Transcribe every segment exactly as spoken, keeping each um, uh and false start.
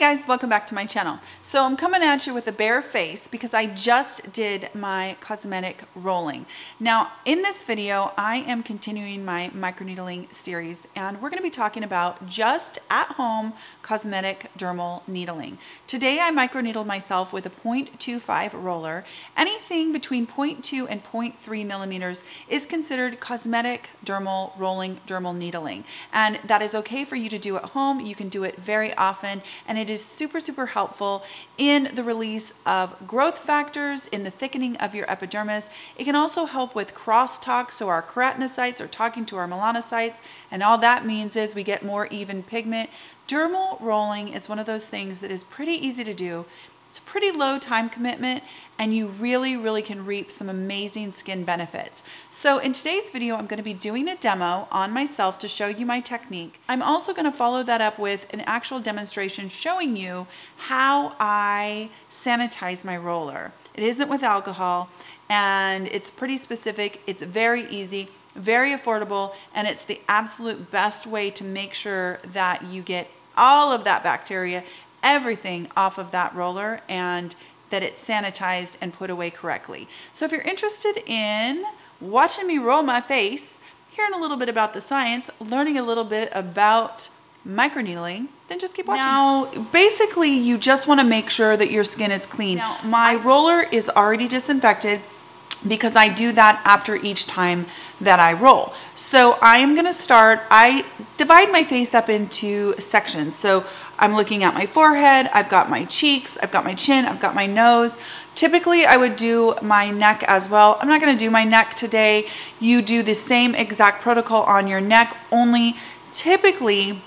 Hey guys, welcome back to my channel. So I'm coming at you with a bare face because I just did my cosmetic rolling. Now in this video, I am continuing my microneedling series and we're gonna be talking about just at home cosmetic dermal needling. Today I microneedled myself with a point two five roller. Anything between point two and point three millimeters is considered cosmetic dermal rolling, dermal needling. And that is okay for you to do at home. You can do it very often and it It is super, super helpful in the release of growth factors, in the thickening of your epidermis. It can also help with crosstalk, so our keratinocytes are talking to our melanocytes, and all that means is we get more even pigment. Dermal rolling is one of those things that is pretty easy to do. It's a pretty low time commitment, and you really, really can reap some amazing skin benefits. So in today's video, I'm gonna be doing a demo on myself to show you my technique. I'm also gonna follow that up with an actual demonstration showing you how I sanitize my roller. It isn't with alcohol, and it's pretty specific. It's very easy, very affordable, and it's the absolute best way to make sure that you get all of that bacteria, everything off of that roller, and that it's sanitized and put away correctly. So if you're interested in watching me roll my face, hearing a little bit about the science, learning a little bit about microneedling, then just keep watching. Now, basically you just want to make sure that your skin is clean. Now, my roller is already disinfected because I do that after each time that I roll. So I'm gonna start, I divide my face up into sections. So I'm looking at my forehead, I've got my cheeks, I've got my chin, I've got my nose. Typically I would do my neck as well. I'm not gonna do my neck today. You do the same exact protocol on your neck, only typically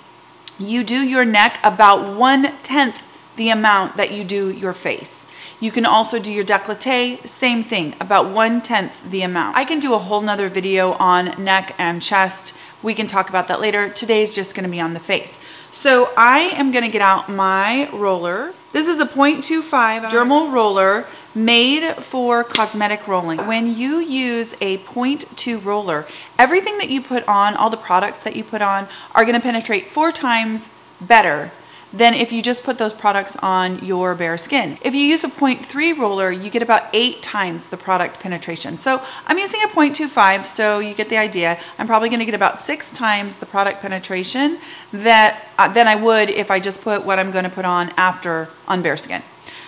you do your neck about one-tenth the amount that you do your face. You can also do your décolleté, same thing, about one-tenth the amount. I can do a whole nother video on neck and chest. We can talk about that later. Today's just gonna be on the face. So I am gonna get out my roller. This is a point two five dermal roller made for cosmetic rolling. When you use a point two roller, everything that you put on, all the products that you put on, are gonna penetrate four times better than if you just put those products on your bare skin. If you use a point three roller, you get about eight times the product penetration. So I'm using a point two five, so you get the idea. I'm probably gonna get about six times the product penetration that uh, than I would if I just put what I'm gonna put on after on bare skin.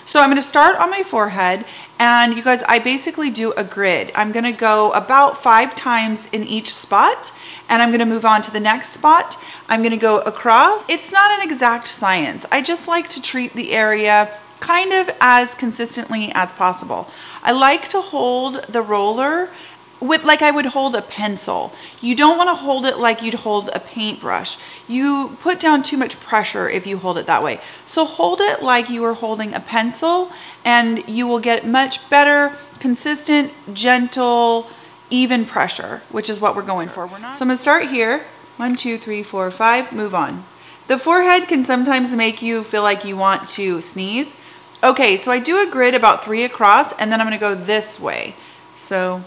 So I'm gonna start on my forehead, and you guys, I basically do a grid. I'm gonna go about five times in each spot, and I'm gonna move on to the next spot. I'm gonna go across. It's not an exact science. I just like to treat the area kind of as consistently as possible. I like to hold the roller with, like I would hold a pencil. You don't wanna hold it like you'd hold a paintbrush. You put down too much pressure if you hold it that way. So hold it like you were holding a pencil, and you will get much better, consistent, gentle, even pressure, which is what we're going for. We're not. So I'm gonna start here. One, two, three, four, five, move on. The forehead can sometimes make you feel like you want to sneeze. Okay, so I do a grid about three across, and then I'm gonna go this way. So,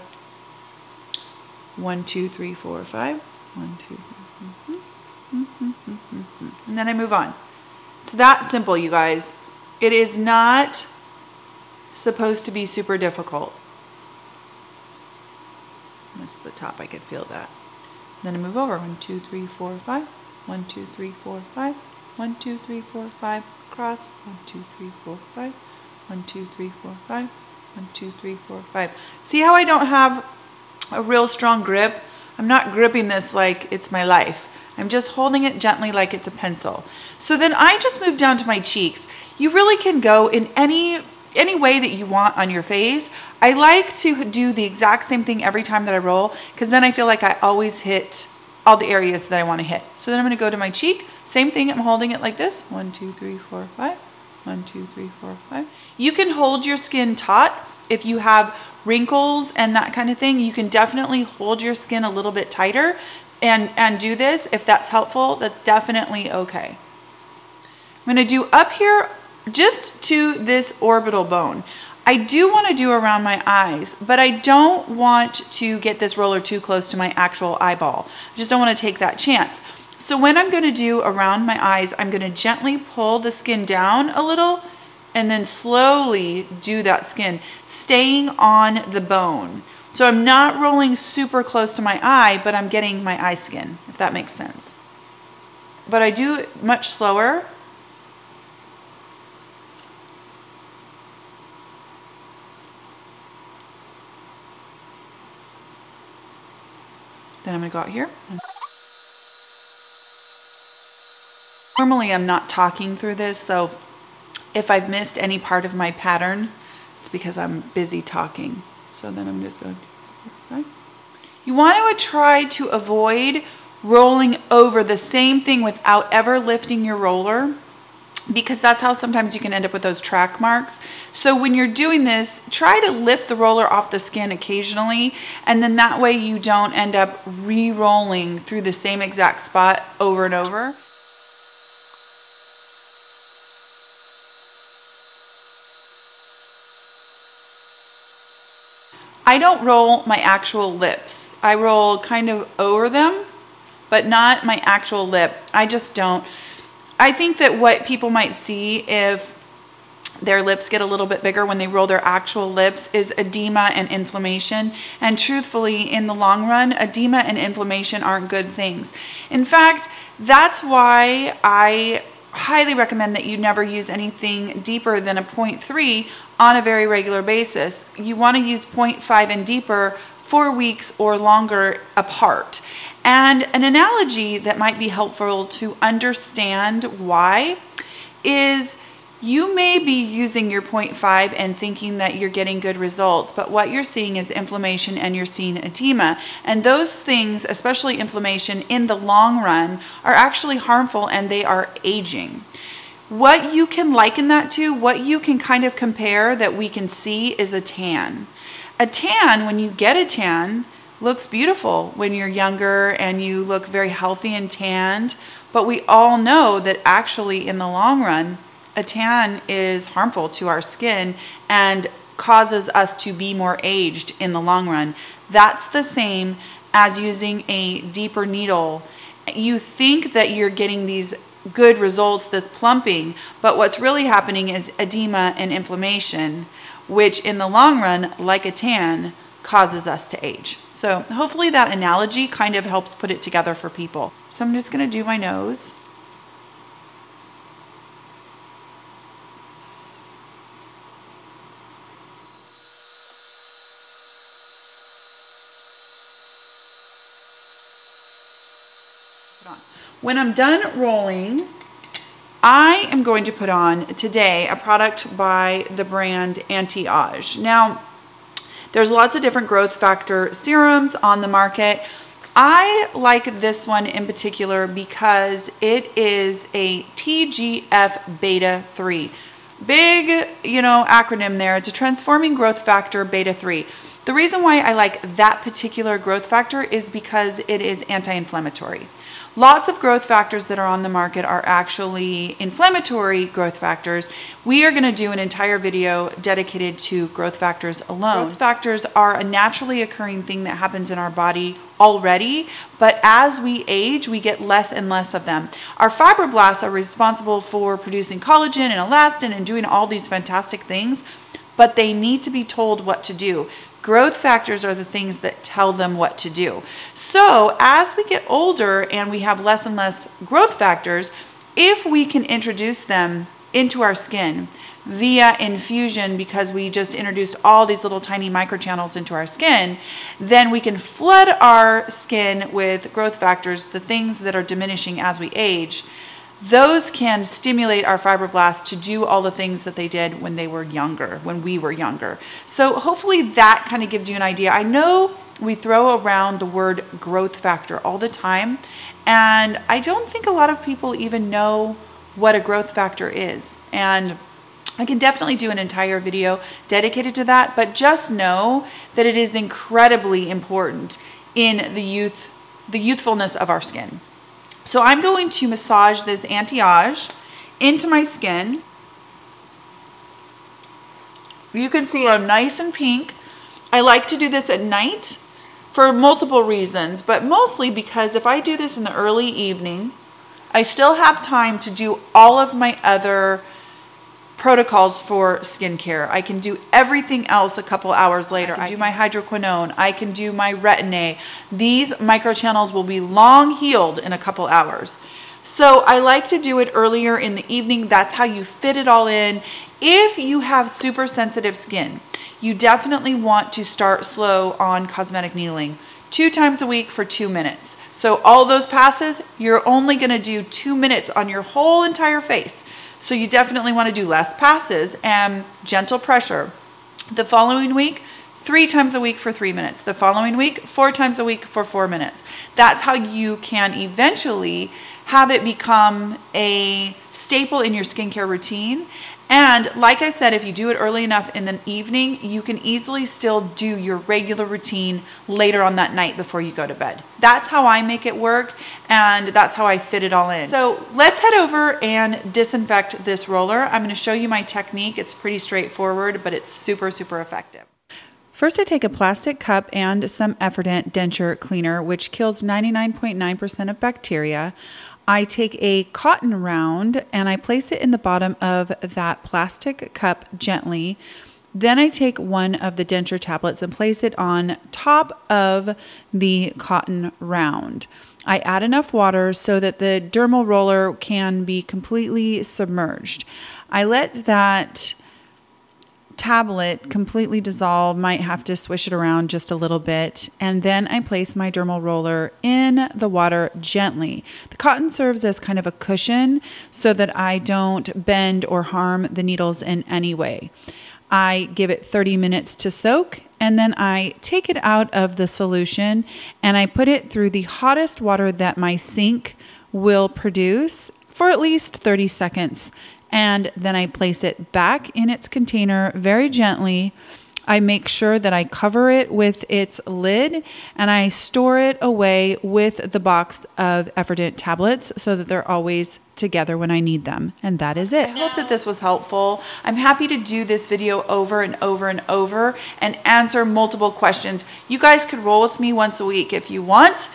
one, two, three, four, five. One, two, three, mm-hmm. Mm-hmm, mm-hmm, mm-hmm. And then I move on. It's that simple, you guys. It is not supposed to be super difficult. Missed the top, I could feel that. Then I move over. One, two, three, four, five. One, two, three, four, five. One, two, three, four, five. Cross. One, two, three, four, five. One, two, three, four, five. One, two, three, four, five. See how I don't have a real strong grip? I'm not gripping this like it's my life. I'm just holding it gently like it's a pencil. So then I just move down to my cheeks. You really can go in any any way that you want on your face. I like to do the exact same thing every time that I roll, because then I feel like I always hit all the areas that I want to hit. So then I'm going to go to my cheek. Same thing, I'm holding it like this. One, two, three, four, five. One, two, three, four, five. You can hold your skin taut. If you have wrinkles and that kind of thing, you can definitely hold your skin a little bit tighter and, and do this. If that's helpful, that's definitely okay. I'm gonna do up here just to this orbital bone. I do wanna do around my eyes, but I don't want to get this roller too close to my actual eyeball. I just don't wanna take that chance. So when I'm gonna do around my eyes, I'm gonna gently pull the skin down a little and then slowly do that skin, staying on the bone. So I'm not rolling super close to my eye, but I'm getting my eye skin, if that makes sense. But I do it much slower. Then I'm gonna go out here. Normally I'm not talking through this, so if I've missed any part of my pattern, it's because I'm busy talking. So then I'm just going to, okay. You want to try to avoid rolling over the same thing without ever lifting your roller, because that's how sometimes you can end up with those track marks. So when you're doing this, try to lift the roller off the skin occasionally, and then that way you don't end up re-rolling through the same exact spot over and over. I don't roll my actual lips. I roll kind of over them, but not my actual lip. I just don't. I think that what people might see if their lips get a little bit bigger when they roll their actual lips is edema and inflammation. And truthfully, in the long run, edema and inflammation aren't good things. In fact, that's why I highly recommend that you never use anything deeper than a zero point three on a very regular basis. You want to use zero point five and deeper four weeks or longer apart. And an analogy that might be helpful to understand why is you may be using your zero point five and thinking that you're getting good results, but what you're seeing is inflammation and you're seeing edema. And those things, especially inflammation in the long run, are actually harmful and they are aging. What you can liken that to, what you can kind of compare that we can see is a tan. A tan, when you get a tan, looks beautiful when you're younger and you look very healthy and tanned, but we all know that actually in the long run, a tan is harmful to our skin and causes us to be more aged in the long run. That's the same as using a deeper needle. You think that you're getting these good results, this plumping, but what's really happening is edema and inflammation, which in the long run, like a tan, causes us to age. So hopefully that analogy kind of helps put it together for people. So I'm just gonna do my nose. When I'm done rolling, I am going to put on today a product by the brand Anti-Age. Now, there's lots of different growth factor serums on the market. I like this one in particular because it is a T G F beta three. Big, you know, acronym there. It's a transforming growth factor beta three. The reason why I like that particular growth factor is because it is anti-inflammatory. Lots of growth factors that are on the market are actually inflammatory growth factors. We are going to do an entire video dedicated to growth factors alone. Growth factors are a naturally occurring thing that happens in our body already, but as we age, we get less and less of them. Our fibroblasts are responsible for producing collagen and elastin and doing all these fantastic things, but they need to be told what to do. Growth factors are the things that tell them what to do. So as we get older and we have less and less growth factors, if we can introduce them into our skin via infusion, because we just introduced all these little tiny microchannels into our skin, then we can flood our skin with growth factors, the things that are diminishing as we age. Those can stimulate our fibroblasts to do all the things that they did when they were younger, when we were younger. So hopefully that kind of gives you an idea. I know we throw around the word growth factor all the time, and I don't think a lot of people even know what a growth factor is. And I can definitely do an entire video dedicated to that, but just know that it is incredibly important in the youth, the youthfulness of our skin. So I'm going to massage this Anti-Age into my skin. You can see I'm nice and pink. I like to do this at night for multiple reasons, but mostly because if I do this in the early evening, I still have time to do all of my other protocols for skincare. I can do everything else a couple hours later. I can do my hydroquinone. I can do my Retin-A. These microchannels will be long healed in a couple hours. So I like to do it earlier in the evening. That's how you fit it all in. If you have super sensitive skin, you definitely want to start slow on cosmetic needling, two times a week for two minutes. So all those passes, you're only gonna do two minutes on your whole entire face. So you definitely wanna do less passes and gentle pressure. The following week, three times a week for three minutes. The following week, four times a week for four minutes. That's how you can eventually have it become a staple in your skincare routine. And like I said, if you do it early enough in the evening, you can easily still do your regular routine later on that night before you go to bed. That's how I make it work, and that's how I fit it all in. So let's head over and disinfect this roller. I'm gonna show you my technique. It's pretty straightforward, but it's super, super effective. First, I take a plastic cup and some Efferdent denture cleaner, which kills ninety-nine point nine percent of bacteria. I take a cotton round and I place it in the bottom of that plastic cup gently. Then I take one of the denture tablets and place it on top of the cotton round. I add enough water so that the dermal roller can be completely submerged. I let that tablet completely dissolve, might have to swish it around just a little bit, and then I place my dermal roller in the water gently. The cotton serves as kind of a cushion so that I don't bend or harm the needles in any way. I give it thirty minutes to soak, and then I take it out of the solution and I put it through the hottest water that my sink will produce for at least thirty seconds. And then I place it back in its container very gently. I make sure that I cover it with its lid, and I store it away with the box of Efferdent tablets so that they're always together when I need them. And that is it. I hope that this was helpful. I'm happy to do this video over and over and over and answer multiple questions. You guys could roll with me once a week if you want.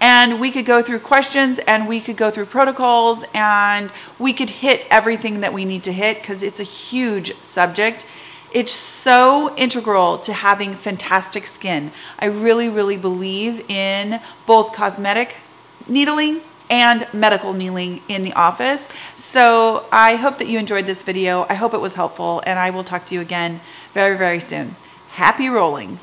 And we could go through questions, and we could go through protocols, and we could hit everything that we need to hit because it's a huge subject. It's so integral to having fantastic skin. I really, really believe in both cosmetic needling and medical needling in the office. So I hope that you enjoyed this video. I hope it was helpful, and I will talk to you again very, very soon. Happy rolling.